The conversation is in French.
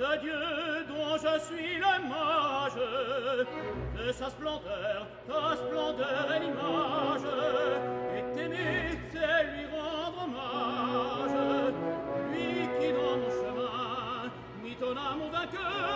ce Dieu dont je suis le mage, de ta splendeur est l'image, et t'aimer, c'est lui rendre hommage, lui qui dans mon chemin mit ton âme au vainqueur.